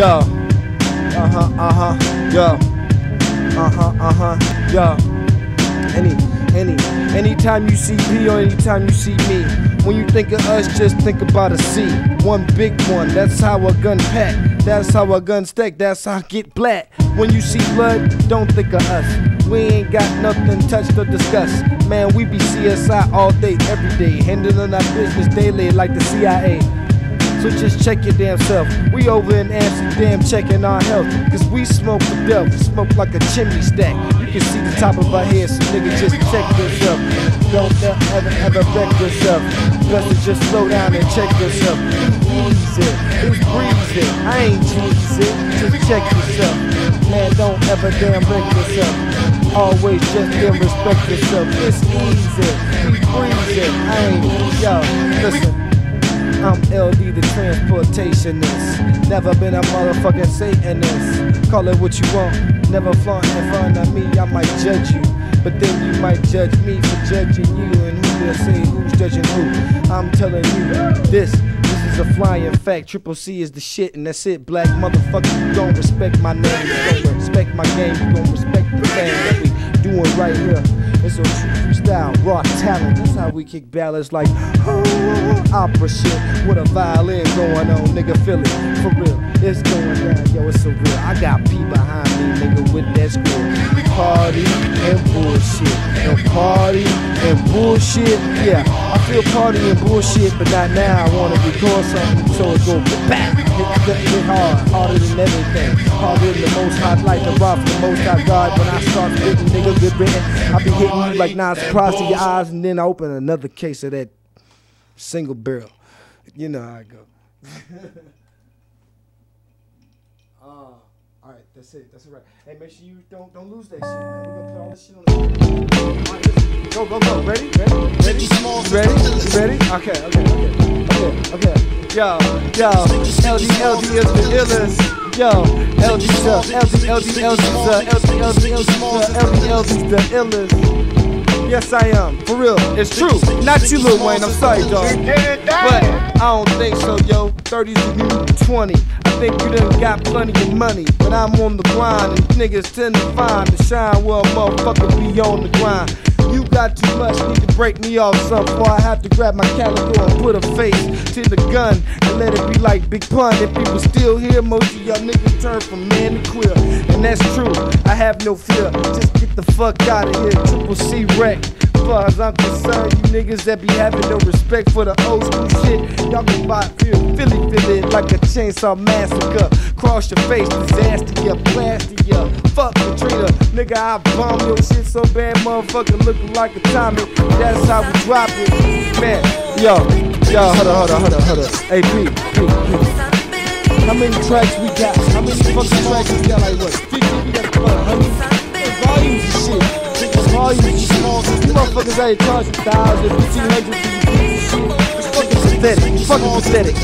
yo. Yo. Yo. Anytime you see me or anytime you see me, when you think of us, just think about a C. One big one, that's how a gun pack. That's how a gun stack, that's how I get black. When you see blood, don't think of us. We ain't got nothing touched or discussed. Man, we be CSI all day, every day. Handling our business daily like the CIA. So just check your damn self. We over in Amsterdam checking our health. Cause we smoke for death, smoke like a chimney stack. You can see the top of our head, so nigga just check yourself. Don't ever wreck yourself. Best to just slow down and check yourself. Easy, it's breezy, I ain't cheesy. Just check yourself. Man, don't ever damn wreck yourself. Always just damn respect yourself. It's easy, it's breezy, I ain't, yo, listen. I'm LD the transportationist. Never been a motherfucking Satanist. Call it what you want, never flaunt in front of me. I might judge you, but then you might judge me for judging you. And who will say who's judging who? I'm telling you, this is a flying fact. P.R.O.C. is the shit and that's it. Black motherfucker, you gon' respect my name, you gon' respect my game, you gon' respect the thing that we doing right here. It's a true style, raw talent. That's how we kick ballads like opera shit with a violin going on, nigga. Feel it for real. It's going down, yo. It's so real. I got P behind me, nigga, with that script. Party and bullshit, and party and bullshit. Yeah, I feel party and bullshit, but not now. I wanna record something, so it goes back. Hit hard, harder than everything. Harder than the most hot life, the rough, the most hot God. When I start written, nigga, good written. I be hitting you like Nas Pross to your eyes, and then I open another case of that single barrel. You know how I go. All right, that's it. That's a wrap. Hey, make sure you don't lose that shit, man. We're gonna put all this shit on the go. Ready? Okay. Yo, LD is the illest. Yo, LD the illest. Yes, I am. For real. It's true. Not you, Lil Wayne. I'm sorry, dog. But I don't think so, yo. 30's 20. I think you done got plenty of money. But I'm on the grind, and niggas tend to find the shine. Well, motherfucker, be on the grind. You got too much, need to break me off some. Or I have to grab my calico and put a face to the gun and let it be like Big Pun. If people still here, most of y'all niggas turn from man to queer. And that's true, I have no fear. Just get the fuck out of here, P.R.O.C. wreck. Far as I'm concerned, you niggas that be having no respect for the old school shit. Y'all can buy fear, Philly it like a chainsaw massacre. Cross your face, disaster, ya, plastic, ya. Fuck Katrina, nigga, I bomb your shit so bad, motherfucker, looking like a Tommy. That's how we drop it, man. Yo, hold up. Hey, P. How many tracks we got? How many fucking tracks we got? Like what? 50, we got 100. Volumes and shit. Volumes, small, you motherfuckers out here charging thousands, 1,500. It's fucking pathetic.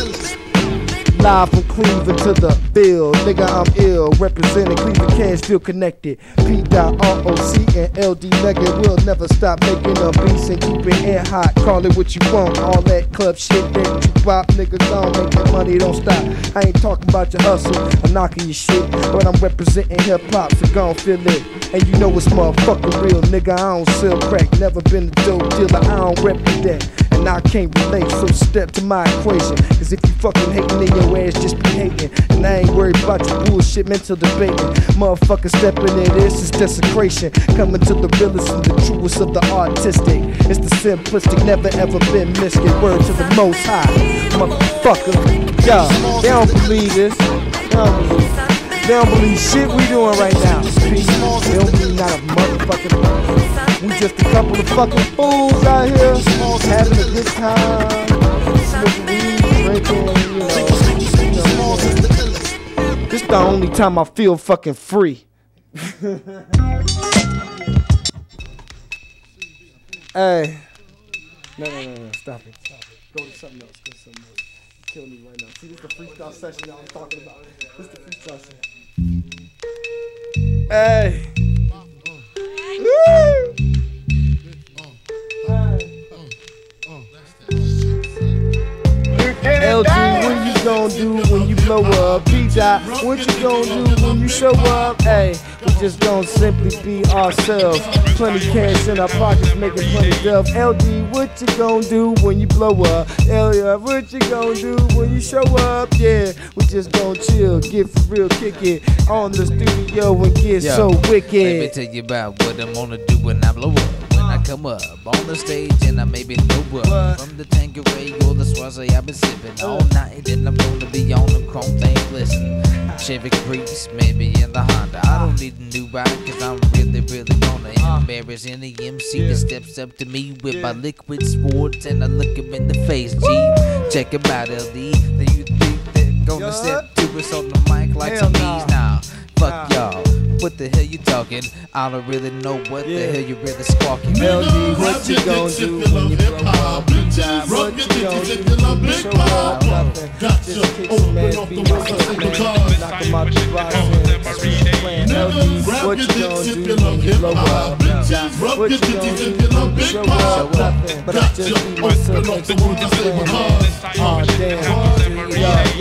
Live from Cleveland to the field, nigga, I'm ill. Representing Cleveland, Cashville connected. P.R.O.C. and LD, nigga, we'll never stop making up beats and keep it air hot. Call it what you want, all that club shit that you pop, nigga, don't make that money, don't stop. I ain't talking about your hustle, I'm knocking your shit, but I'm representing hip hop, so gon' feel it. And you know it's motherfucking real, nigga, I don't sell crack. Never been a dope dealer, I don't rep that. And I can't relate, so step to my equation. Cause if you fucking hatin', then your ass just be hatin'. And I ain't worried about your bullshit, mental debating. Motherfucker stepping in, this is desecration. Coming to the realest and the truest of the artistic. It's the simplistic, never ever been missed. Word to the most high, motherfucker. Yo, they don't believe this. They don't believe shit we doing right now. They don't believe not a motherfucking thing. We just a couple of fucking fools out here having a good time, smoking weed, drinking, you know. This the only time I feel fucking free. Hey, no, stop it. Go to something else. Kill me right now. See, this is the freestyle session that I'm talking about. This is the freestyle session. Hey. Woo! Hey. LD, when you gonna do when you blow up? P.Dot, what you gonna do when you show up? Hey, we just gonna simply be ourselves. Plenty cash in our pockets, making plenty dove. LD, what you gonna do when you blow up? LD, what you gonna do when you show up? Yeah, we just gonna chill, get for real, kick it on the studio and get so wicked. Let me tell you about what I'm gonna do when I blow up. Come up on the stage and I maybe blow up. From the Tanqueray or the Swazi, I've been sipping all night, and I'm gonna be on them chrome things. Listen, Chevy Breeze, maybe in the Honda. I don't need a new ride, cause I'm really, really gonna embarrass any MC that steps up to me with my liquid swords, and I look him in the face. G, check him out, LD. Now you think they're gonna step to us on the mic like some bees? Nah, fuck y'all. What the hell you talking? I don't really know what the hell you really squawking. LD, what you gonna do when you blow up? What you gonna do when you show up? Just kick some ass, be my first man, knock him out the box and just reach the plan. LD, what you gonna do when you blow up? What you gonna do when you show up? But I just need myself next to the plan. Aw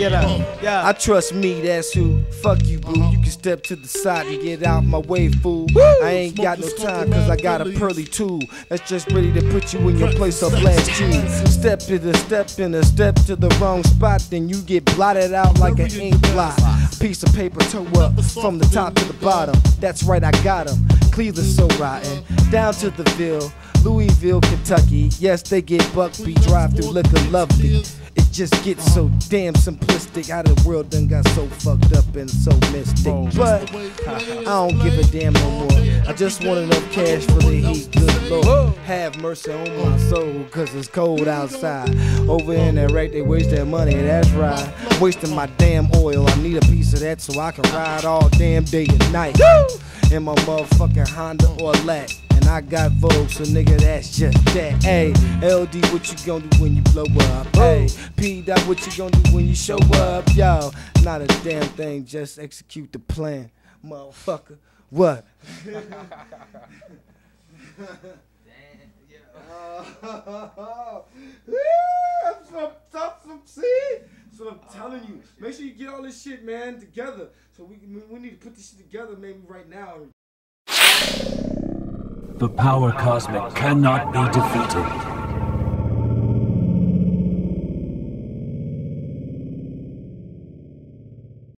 damn, I trust me, that's who. Fuck you, boo. You can step to the side and get out my way, fool. I ain't got no time, cause I got a pearly tool that's just ready to put you in your place or blast you. Step to the step and a step to the wrong spot, then you get blotted out like an ink blot. Piece of paper toe up from the top to the bottom. That's right, I got 'em. Cleveland's so rotten. Down to the Ville, Louisville, Kentucky. Yes, they get buckbeat, drive through looking lovely. It just gets so damn simplistic. How the world done got so fucked up and so mystic. But I don't give a damn no more. I just want enough cash for the heat, good Lord. Have mercy on my soul, cause it's cold outside. Over in that rack, they waste their money, that's right. Wasting my damn oil, I need a piece of that so I can ride all damn day and night. In my motherfucking Honda or Lac. And I got Vogue, so nigga, that's just that. Hey, LD, what you gonna do when you blow up? Hey, P.Dot, what you gonna do when you show up? Yo, not a damn thing, just execute the plan, motherfucker. What? So I'm telling you, make sure you get all this shit, man, together. So we need to put this shit together, maybe right now. The Power Cosmic cannot be defeated.